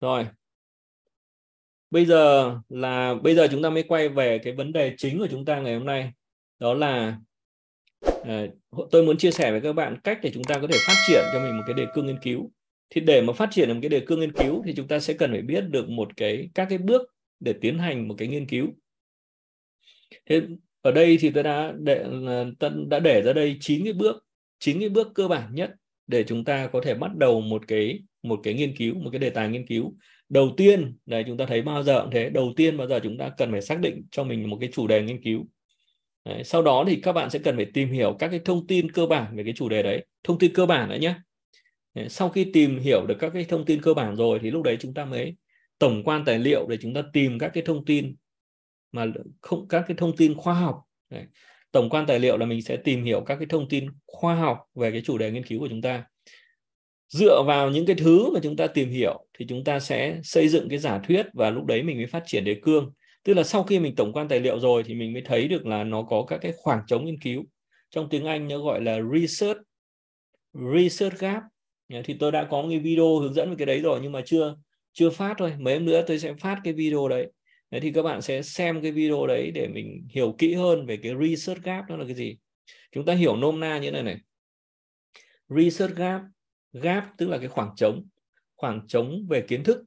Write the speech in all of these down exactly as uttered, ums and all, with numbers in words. Rồi. Bây giờ là bây giờ chúng ta mới quay về cái vấn đề chính của chúng ta ngày hôm nay. Đó là à, tôi muốn chia sẻ với các bạn cách để chúng ta có thể phát triển cho mình một cái đề cương nghiên cứu. Thì để mà phát triển được một cái đề cương nghiên cứu thì chúng ta sẽ cần phải biết được một cái các cái bước để tiến hành một cái nghiên cứu. Thế ở đây thì tôi đã để, đã để ra đây chín cái bước, chín cái bước cơ bản nhất để chúng ta có thể bắt đầu một cái một cái nghiên cứu, một cái đề tài nghiên cứu. Đầu tiên là chúng ta thấy bao giờ cũng thế, đầu tiên bao giờ chúng ta cần phải xác định cho mình một cái chủ đề nghiên cứu. Đấy, sau đó thì các bạn sẽ cần phải tìm hiểu các cái thông tin cơ bản về cái chủ đề đấy, thông tin cơ bản đấy nhé. Sau khi tìm hiểu được các cái thông tin cơ bản rồi thì lúc đấy chúng ta mới tổng quan tài liệu để chúng ta tìm các cái thông tin mà không các cái thông tin khoa học. Đấy. Tổng quan tài liệu là mình sẽ tìm hiểu các cái thông tin khoa học về cái chủ đề nghiên cứu của chúng ta. Dựa vào những cái thứ mà chúng ta tìm hiểu thì chúng ta sẽ xây dựng cái giả thuyết và lúc đấy mình mới phát triển đề cương. Tức là sau khi mình tổng quan tài liệu rồi thì mình mới thấy được là nó có các cái khoảng trống nghiên cứu. Trong tiếng Anh nó gọi là research, research gap. Thì tôi đã có một cái video hướng dẫn về cái đấy rồi nhưng mà chưa chưa phát thôi. Mấy hôm nữa tôi sẽ phát cái video đấy. Đấy thì các bạn sẽ xem cái video đấy để mình hiểu kỹ hơn về cái research gap đó là cái gì. Chúng ta hiểu nôm na như thế này này. Research gap, gap tức là cái khoảng trống, khoảng trống về kiến thức.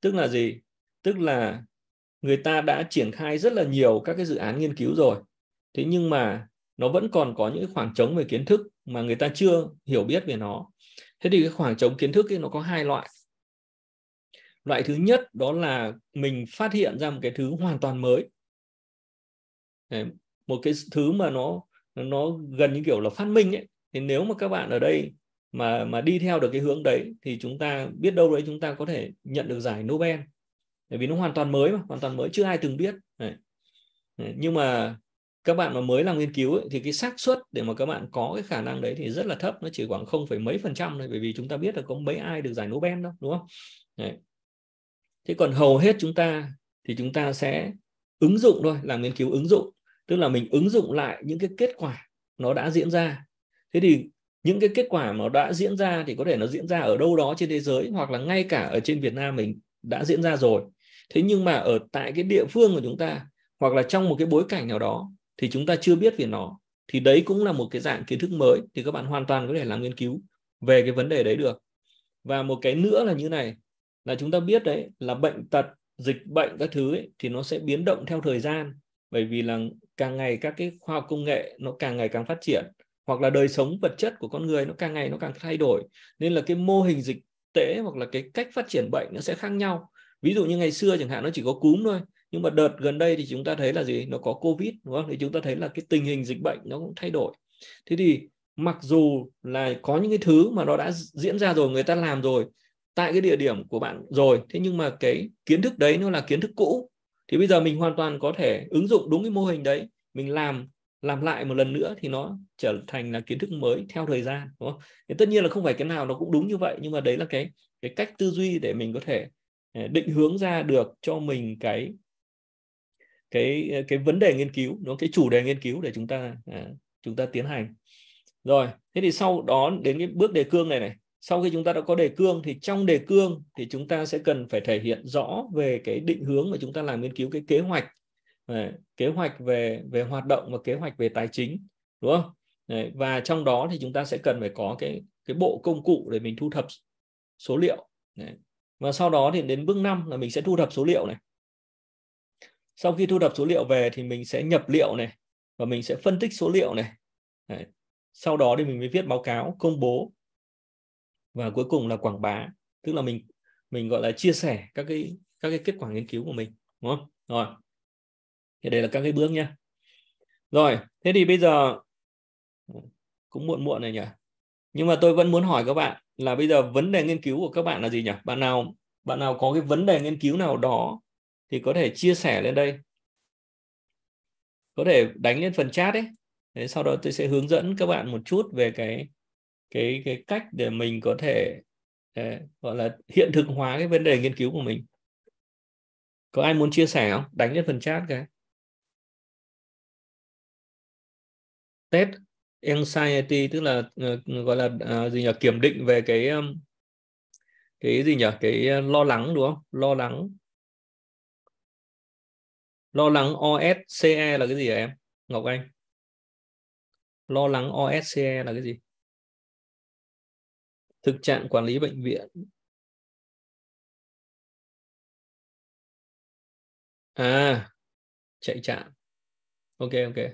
Tức là gì? Tức là người ta đã triển khai rất là nhiều các cái dự án nghiên cứu rồi. Thế nhưng mà nó vẫn còn có những khoảng trống về kiến thức mà người ta chưa hiểu biết về nó. Thế thì cái khoảng trống kiến thức ấy nó có hai loại. Loại thứ nhất đó là mình phát hiện ra một cái thứ hoàn toàn mới. Đấy, một cái thứ mà nó nó gần như kiểu là phát minh ấy. Thì nếu mà các bạn ở đây mà mà đi theo được cái hướng đấy thì chúng ta biết đâu đấy chúng ta có thể nhận được giải Nobel. Bởi vì nó hoàn toàn mới mà, hoàn toàn mới chưa ai từng biết. Đấy. Đấy, nhưng mà các bạn mà mới làm nghiên cứu ấy, thì cái xác suất để mà các bạn có cái khả năng đấy thì rất là thấp, nó chỉ khoảng không phẩy mấy phần trăm thôi, bởi vì chúng ta biết là có mấy ai được giải Nobel đâu, đúng không? Đấy. Thế còn hầu hết chúng ta thì chúng ta sẽ ứng dụng thôi, làm nghiên cứu ứng dụng, tức là mình ứng dụng lại những cái kết quả nó đã diễn ra. Thế thì những cái kết quả mà đã diễn ra thì có thể nó diễn ra ở đâu đó trên thế giới hoặc là ngay cả ở trên Việt Nam mình đã diễn ra rồi. Thế nhưng mà ở tại cái địa phương của chúng ta hoặc là trong một cái bối cảnh nào đó thì chúng ta chưa biết về nó. Thì đấy cũng là một cái dạng kiến thức mới. Thì các bạn hoàn toàn có thể làm nghiên cứu về cái vấn đề đấy được. Và một cái nữa là như này, là chúng ta biết đấy là bệnh tật, dịch bệnh các thứ ấy, thì nó sẽ biến động theo thời gian. Bởi vì là càng ngày các cái khoa học công nghệ nó càng ngày càng phát triển. Hoặc là đời sống vật chất của con người nó càng ngày nó càng thay đổi. Nên là cái mô hình dịch tễ hoặc là cái cách phát triển bệnh nó sẽ khác nhau. Ví dụ như ngày xưa chẳng hạn nó chỉ có cúm thôi. Nhưng mà đợt gần đây thì chúng ta thấy là gì? Nó có Covid, đúng không? Thì chúng ta thấy là cái tình hình dịch bệnh nó cũng thay đổi. Thế thì mặc dù là có những cái thứ mà nó đã diễn ra rồi, người ta làm rồi, tại cái địa điểm của bạn rồi. Thế nhưng mà cái kiến thức đấy nó là kiến thức cũ. Thì bây giờ mình hoàn toàn có thể ứng dụng đúng cái mô hình đấy. Mình làm làm lại một lần nữa thì nó trở thành là kiến thức mới theo thời gian, đúng không? Thì tất nhiên là không phải cái nào nó cũng đúng như vậy. Nhưng mà đấy là cái, cái cách tư duy để mình có thể định hướng ra được cho mình cái cái cái vấn đề nghiên cứu, nó cái chủ đề nghiên cứu để chúng ta à, chúng ta tiến hành. Rồi, thế thì sau đó đến cái bước đề cương này này, sau khi chúng ta đã có đề cương thì trong đề cương thì chúng ta sẽ cần phải thể hiện rõ về cái định hướng mà chúng ta làm nghiên cứu, cái kế hoạch, à, kế hoạch về về hoạt động và kế hoạch về tài chính, đúng không? Đấy, và trong đó thì chúng ta sẽ cần phải có cái cái bộ công cụ để mình thu thập số liệu. Đấy. Và sau đó thì đến bước năm là mình sẽ thu thập số liệu này. Sau khi thu thập số liệu về thì mình sẽ nhập liệu này và mình sẽ phân tích số liệu này. Đấy. Sau đó thì mình mới viết báo cáo, công bố và cuối cùng là quảng bá, tức là mình mình gọi là chia sẻ các cái các cái kết quả nghiên cứu của mình, đúng không? Rồi, thì đây là các cái bước nhá. Rồi, thế thì bây giờ cũng muộn muộn này nhỉ. Nhưng mà tôi vẫn muốn hỏi các bạn là bây giờ vấn đề nghiên cứu của các bạn là gì nhỉ? Bạn nào bạn nào có cái vấn đề nghiên cứu nào đó thì có thể chia sẻ lên đây. Có thể đánh lên phần chat ấy. Đấy, sau đó tôi sẽ hướng dẫn các bạn một chút về cái cái cái cách để mình có thể để, gọi là hiện thực hóa cái vấn đề nghiên cứu của mình. Có ai muốn chia sẻ không? Đánh lên phần chat cái. Test anxiety tức là uh, gọi là uh, gì nhỉ? Kiểm định về cái um, cái gì nhỉ? Cái lo lắng đúng không? Lo lắng. Lo lắng o ét xê e là cái gì hả em? Ngọc Anh. Lo lắng o ét xê e là cái gì? Thực trạng quản lý bệnh viện. À, chạy trạm. Ok, ok.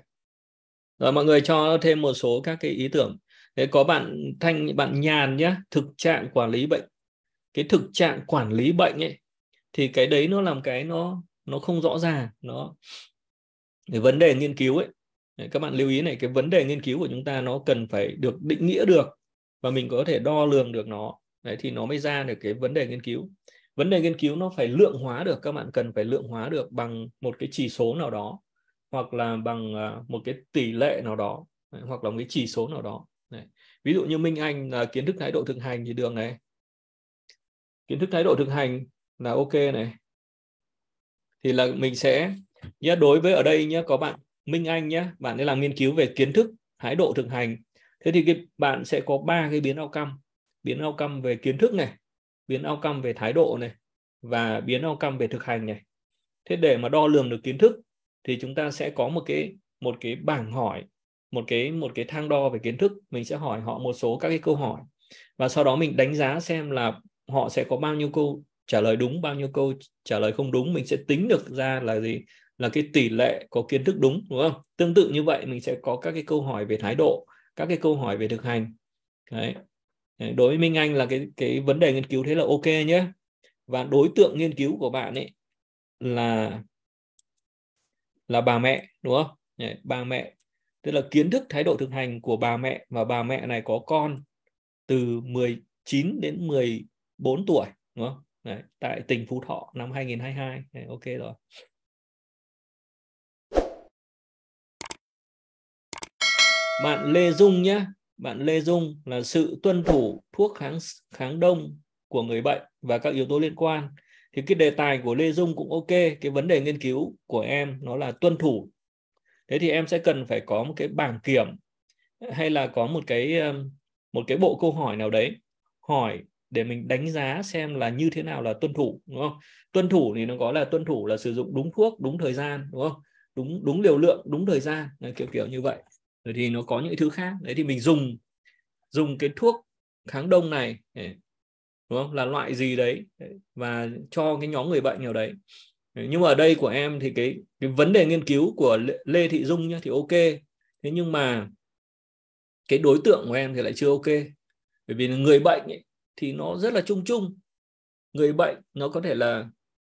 Rồi mọi người cho thêm một số các cái ý tưởng. Thế có bạn Thanh, bạn Nhàn nhá. Thực trạng quản lý bệnh. Cái thực trạng quản lý bệnh ấy, thì cái đấy nó làm cái nó nó không rõ ràng. Nó cái vấn đề nghiên cứu ấy, các bạn lưu ý này, cái vấn đề nghiên cứu của chúng ta nó cần phải được định nghĩa được và mình có thể đo lường được nó. Đấy thì nó mới ra được cái vấn đề nghiên cứu. Vấn đề nghiên cứu nó phải lượng hóa được, các bạn cần phải lượng hóa được bằng một cái chỉ số nào đó, hoặc là bằng một cái tỷ lệ nào đó, hoặc là một cái chỉ số nào đó. Đấy. Ví dụ như Minh Anh là kiến thức thái độ thực hành thì đường này. Kiến thức thái độ thực hành là ok này. Thì là mình sẽ nhá, đối với ở đây nhá, có bạn Minh Anh nhá, bạn ấy làm nghiên cứu về kiến thức thái độ thực hành. Thế thì cái, bạn sẽ có ba cái biến outcome. Biến outcome về kiến thức này, biến outcome về thái độ này, và biến outcome về thực hành này. Thế để mà đo lường được kiến thức thì chúng ta sẽ có một cái một cái bảng hỏi, một cái một cái thang đo về kiến thức, mình sẽ hỏi họ một số các cái câu hỏi và sau đó mình đánh giá xem là họ sẽ có bao nhiêu câu trả lời đúng, bao nhiêu câu trả lời không đúng. Mình sẽ tính được ra là gì, là cái tỷ lệ có kiến thức đúng, đúng không? Tương tự như vậy mình sẽ có các cái câu hỏi về thái độ, các cái câu hỏi về thực hành. Đấy. Đối với Minh Anh là cái cái vấn đề nghiên cứu, thế là ok nhé. Và đối tượng nghiên cứu của bạn ấy là là bà mẹ, đúng không? Đấy, bà mẹ, tức là kiến thức thái độ thực hành của bà mẹ, và bà mẹ này có con từ mười chín đến mười bốn tuổi, đúng không? Đấy, tại tỉnh Phú Thọ năm hai nghìn không trăm hai mươi hai. Đấy, ok rồi. Bạn Lê Dung nhé. Bạn Lê Dung là sự tuân thủ thuốc kháng kháng đông của người bệnh và các yếu tố liên quan. Thì cái đề tài của Lê Dung cũng ok. Cái vấn đề nghiên cứu của em nó là tuân thủ. Thế thì em sẽ cần phải có một cái bảng kiểm hay là có một cái một cái bộ câu hỏi nào đấy hỏi để mình đánh giá xem là như thế nào là tuân thủ, đúng không? Tuân thủ thì nó có là tuân thủ là sử dụng đúng thuốc, đúng thời gian, đúng không? Đúng đúng liều lượng, đúng thời gian, kiểu kiểu như vậy. Rồi thì nó có những thứ khác. Đấy thì mình dùng dùng cái thuốc kháng đông này, đúng không? Là loại gì đấy và cho cái nhóm người bệnh nào đấy. Nhưng mà ở đây của em thì cái, cái vấn đề nghiên cứu của Lê Thị Dung nhá, thì ok. Thế nhưng mà cái đối tượng của em thì lại chưa ok. Bởi vì người bệnh ấy, thì nó rất là chung chung. Người bệnh nó có thể là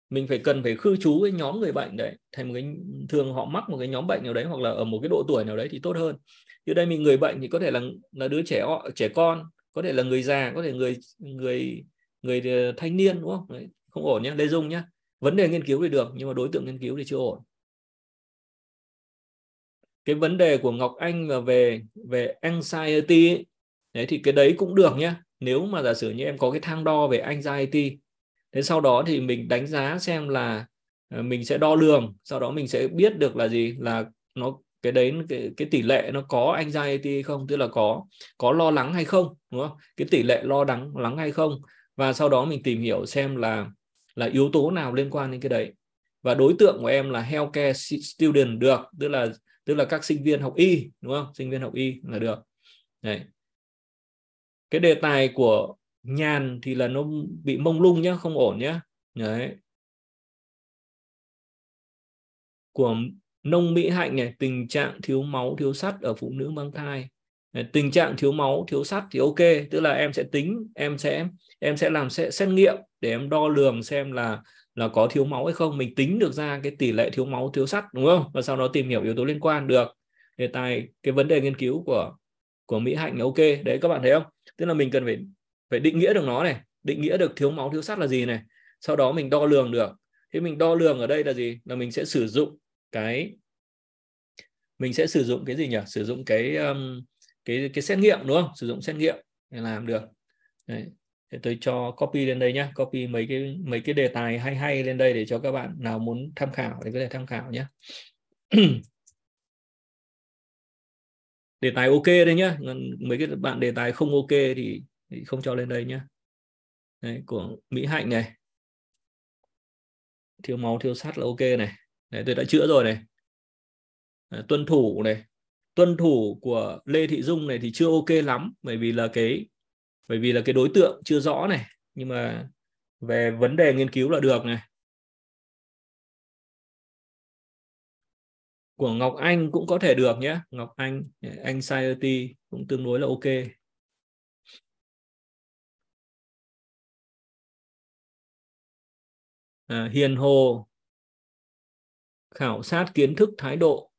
mình phải cần phải khư trú cái nhóm người bệnh đấy thành một cái, thường họ mắc một cái nhóm bệnh nào đấy hoặc là ở một cái độ tuổi nào đấy thì tốt hơn. Như đây mình người bệnh thì có thể là là đứa trẻ trẻ con, có thể là người già, có thể người người người thanh niên, đúng không? Đấy, không ổn nhé Lê Dung nhé. Vấn đề nghiên cứu thì được nhưng mà đối tượng nghiên cứu thì chưa ổn. Cái vấn đề của Ngọc Anh là về về anxiety ấy. Đấy thì cái đấy cũng được nhé. Nếu mà giả sử như em có cái thang đo về anxiety, thế sau đó thì mình đánh giá xem là mình sẽ đo lường, sau đó mình sẽ biết được là gì, là nó cái đấy cái, cái tỷ lệ nó có anxiety không, tức là có có lo lắng hay không, đúng không? Cái tỷ lệ lo lắng lắng hay không, và sau đó mình tìm hiểu xem là là yếu tố nào liên quan đến cái đấy. Và đối tượng của em là healthcare student được, tức là tức là các sinh viên học y, đúng không? Sinh viên học y là được. Đấy. Cái đề tài của Nhàn thì là nó bị mông lung nhá, không ổn nhá. Đấy. Của Nông Mỹ Hạnh này, tình trạng thiếu máu, thiếu sắt ở phụ nữ mang thai. Đấy, tình trạng thiếu máu, thiếu sắt thì ok, tức là em sẽ tính, em sẽ em sẽ làm xét, xét nghiệm để em đo lường xem là là có thiếu máu hay không, mình tính được ra cái tỷ lệ thiếu máu, thiếu sắt, đúng không? Và sau đó tìm hiểu yếu tố liên quan được. Đề tài cái vấn đề nghiên cứu của của Mỹ Hạnh là ok. Đấy các bạn thấy không? Tức là mình cần phải phải định nghĩa được nó này, định nghĩa được thiếu máu thiếu sắt là gì này, sau đó mình đo lường được. Thế mình đo lường ở đây là gì? Là mình sẽ sử dụng cái mình sẽ sử dụng cái gì nhỉ? Sử dụng cái um, cái cái xét nghiệm, đúng không? Sử dụng xét nghiệm để làm được. Đấy. Để tôi cho copy lên đây nhá, copy mấy cái mấy cái đề tài hay hay lên đây để cho các bạn nào muốn tham khảo thì có thể tham khảo nhé. Đề tài ok đây nhá, mấy cái bạn đề tài không ok thì, thì không cho lên đây nhé. Đấy, của Mỹ Hạnh này. Thiếu máu thiếu sắt là ok này. Đấy, tôi đã chữa rồi này. Đấy, tuân thủ này. Tuân thủ của Lê Thị Dung này thì chưa ok lắm, bởi vì là cái bởi vì là cái đối tượng chưa rõ này, nhưng mà về vấn đề nghiên cứu là được này. Của Ngọc Anh cũng có thể được nhé. Ngọc Anh, anxiety cũng tương đối là ok. À, hiền hồ, khảo sát kiến thức thái độ,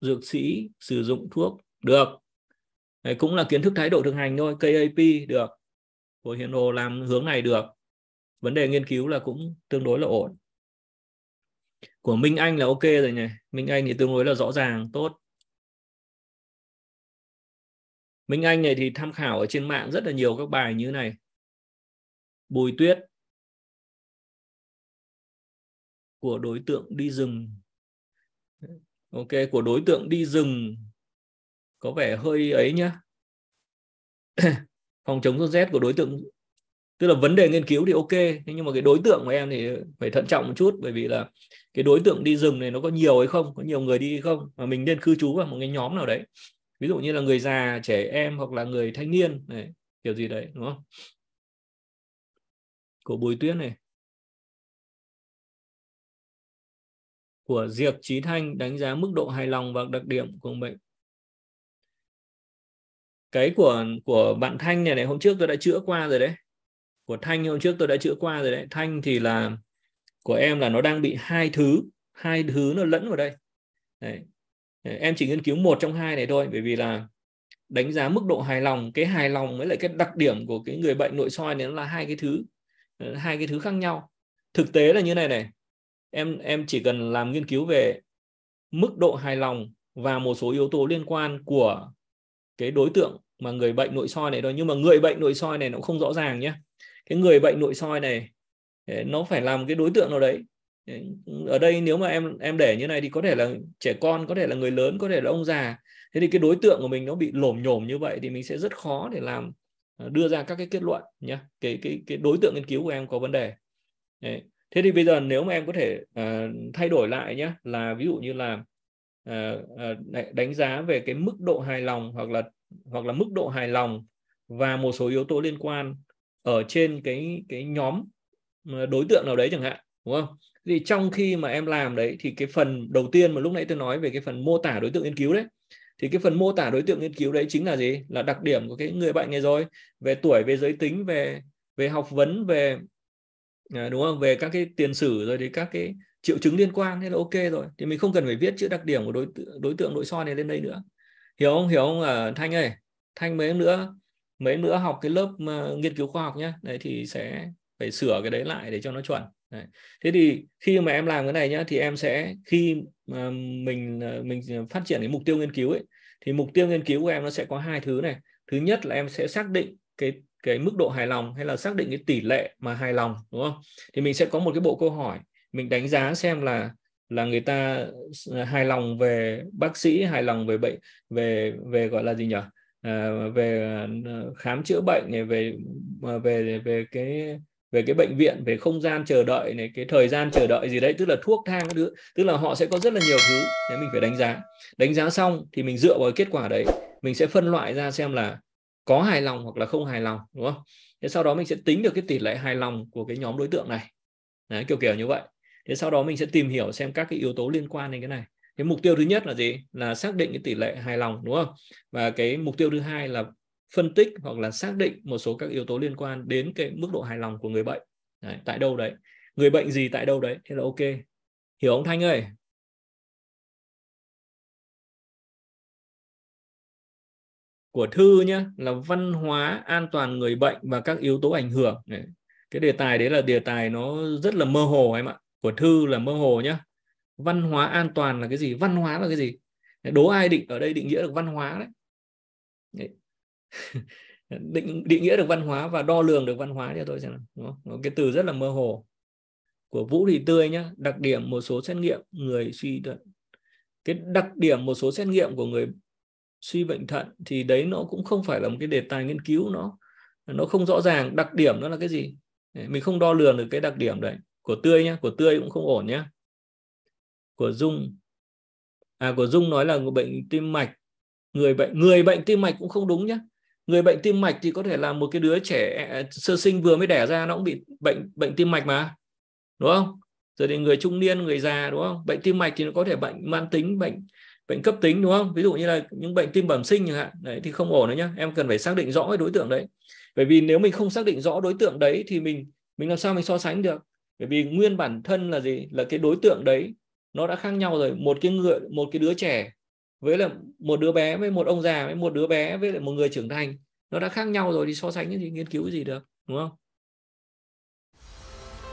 dược sĩ, sử dụng thuốc, được. Đấy, cũng là kiến thức thái độ thực hành thôi, ca a pê được. Của Hiền Hồ làm hướng này được. Vấn đề nghiên cứu là cũng tương đối là ổn. Của Minh Anh là ok rồi này. Minh Anh thì tương đối là rõ ràng, tốt. Minh Anh này thì tham khảo ở trên mạng rất là nhiều các bài như thế này. Bùi Tuyết. Của đối tượng đi rừng. Ok, của đối tượng đi rừng có vẻ hơi ấy nhá. Phòng chống sốt rét của đối tượng, tức là vấn đề nghiên cứu thì ok, nhưng mà cái đối tượng của em thì phải thận trọng một chút, bởi vì là cái đối tượng đi rừng này nó có nhiều hay không, có nhiều người đi hay không, mà mình nên cư trú vào một cái nhóm nào đấy, ví dụ như là người già, trẻ em hoặc là người thanh niên này, kiểu gì đấy, đúng không? Của Bùi Tuyết này. Của Diệp Trí Thanh, đánh giá mức độ hài lòng và đặc điểm của bệnh. Cái của của bạn Thanh này này, hôm trước tôi đã chữa qua rồi đấy. Của Thanh hôm trước tôi đã chữa qua rồi đấy. Thanh thì là của em là nó đang bị hai thứ, hai thứ nó lẫn vào đây. Đấy. Em chỉ nghiên cứu một trong hai này thôi, bởi vì là đánh giá mức độ hài lòng, cái hài lòng với lại cái đặc điểm của cái người bệnh nội soi này nó là hai cái thứ, hai cái thứ khác nhau. Thực tế là như này này. Em em chỉ cần làm nghiên cứu về mức độ hài lòng và một số yếu tố liên quan của cái đối tượng mà người bệnh nội soi này thôi. Nhưng mà người bệnh nội soi này nó không rõ ràng nhé. Cái người bệnh nội soi này nó phải làm cái đối tượng nào đấy. Ở đây nếu mà em em để như này thì có thể là trẻ con, có thể là người lớn, có thể là ông già. Thế thì cái đối tượng của mình nó bị lổm nhổm như vậy thì mình sẽ rất khó để làm đưa ra các cái kết luận nhé. Cái cái cái đối tượng nghiên cứu của em có vấn đề. Đấy. Thế thì bây giờ nếu mà em có thể uh, thay đổi lại nhé, là ví dụ như là uh, uh, đánh giá về cái mức độ hài lòng hoặc là hoặc là mức độ hài lòng và một số yếu tố liên quan ở trên cái cái nhóm đối tượng nào đấy chẳng hạn, đúng không? Thì trong khi mà em làm đấy thì cái phần đầu tiên mà lúc nãy tôi nói về cái phần mô tả đối tượng nghiên cứu đấy, thì cái phần mô tả đối tượng nghiên cứu đấy chính là gì? Là đặc điểm của cái người bệnh này rồi, về tuổi, về giới tính, về về học vấn, về À, đúng không? Về các cái tiền sử rồi thì các cái triệu chứng liên quan, thế là ok rồi. Thì mình không cần phải viết chữ đặc điểm của đối tượng, đối tượng nội soi này lên đây nữa. Hiểu không? Hiểu không à, Thanh ơi? Thanh mấy nữa, mấy nữa học cái lớp uh, nghiên cứu khoa học nhá. Đấy thì sẽ phải sửa cái đấy lại để cho nó chuẩn. Đấy. Thế thì khi mà em làm cái này nhá, thì em sẽ khi uh, mình uh, mình phát triển cái mục tiêu nghiên cứu ấy, thì mục tiêu nghiên cứu của em nó sẽ có hai thứ này. Thứ nhất là em sẽ xác định cái cái mức độ hài lòng hay là xác định cái tỷ lệ mà hài lòng, đúng không? Thì mình sẽ có một cái bộ câu hỏi, mình đánh giá xem là là người ta hài lòng về bác sĩ, hài lòng về bệnh, về về gọi là gì nhỉ? À, về khám chữa bệnh này, về về về cái về cái bệnh viện, về không gian chờ đợi này, cái thời gian chờ đợi gì đấy, tức là thuốc thang các thứ, tức là họ sẽ có rất là nhiều thứ, thế mình phải đánh giá. Đánh giá xong thì mình dựa vào cái kết quả đấy, mình sẽ phân loại ra xem là có hài lòng hoặc là không hài lòng, đúng không? Thế sau đó mình sẽ tính được cái tỷ lệ hài lòng của cái nhóm đối tượng này. Đấy, kiểu kiểu như vậy. Thế sau đó mình sẽ tìm hiểu xem các cái yếu tố liên quan đến cái này. Cái mục tiêu thứ nhất là gì? Là xác định cái tỷ lệ hài lòng, đúng không? Và cái mục tiêu thứ hai là phân tích hoặc là xác định một số các yếu tố liên quan đến cái mức độ hài lòng của người bệnh. Đấy, tại đâu đấy? Người bệnh gì tại đâu đấy? Thế là ok. Hiểu không Thanh ơi? Của Thư nhé, là văn hóa an toàn người bệnh và các yếu tố ảnh hưởng. Đấy. Cái đề tài đấy là đề tài nó rất là mơ hồ em ạ. Của Thư là mơ hồ nhé. Văn hóa an toàn là cái gì? Văn hóa là cái gì? Đố ai định ở đây định nghĩa được văn hóa đấy. Đấy. định, định nghĩa được văn hóa và đo lường được văn hóa cho tôi xem nào. Đúng không? Cái từ rất là mơ hồ. Của Vũ Thị Tươi nhé, đặc điểm một số xét nghiệm người suy thận. Cái đặc điểm một số xét nghiệm của người suy bệnh thận thì đấy nó cũng không phải là một cái đề tài nghiên cứu, nó nó không rõ ràng. Đặc điểm nó là cái gì? Mình không đo lường được cái đặc điểm đấy. Của Tươi nhá, của Tươi cũng không ổn nhá. Của Dung, à của Dung nói là người bệnh tim mạch, người bệnh người bệnh tim mạch cũng không đúng nhá. Người bệnh tim mạch thì có thể là một cái đứa trẻ sơ sinh vừa mới đẻ ra nó cũng bị bệnh bệnh tim mạch mà, đúng không? Rồi thì người trung niên, người già, đúng không? Bệnh tim mạch thì nó có thể bệnh mãn tính, bệnh bệnh cấp tính, đúng không? Ví dụ như là những bệnh tim bẩm sinh chẳng hạn, đấy thì không ổn nữa nhá. Em cần phải xác định rõ cái đối tượng đấy. Bởi vì nếu mình không xác định rõ đối tượng đấy thì mình mình làm sao mình so sánh được? Bởi vì nguyên bản thân là gì? Là cái đối tượng đấy nó đã khác nhau rồi. Một cái người, một cái đứa trẻ với là một đứa bé, với một ông già, với một đứa bé, với lại một người trưởng thành, nó đã khác nhau rồi thì so sánh thì nghiên cứu gì được, đúng không?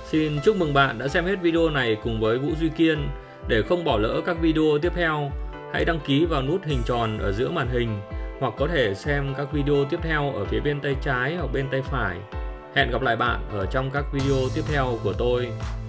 Xin chúc mừng bạn đã xem hết video này cùng với Vũ Duy Kiên. Để không bỏ lỡ các video tiếp theo, hãy đăng ký vào nút hình tròn ở giữa màn hình, hoặc có thể xem các video tiếp theo ở phía bên tay trái hoặc bên tay phải. Hẹn gặp lại bạn ở trong các video tiếp theo của tôi.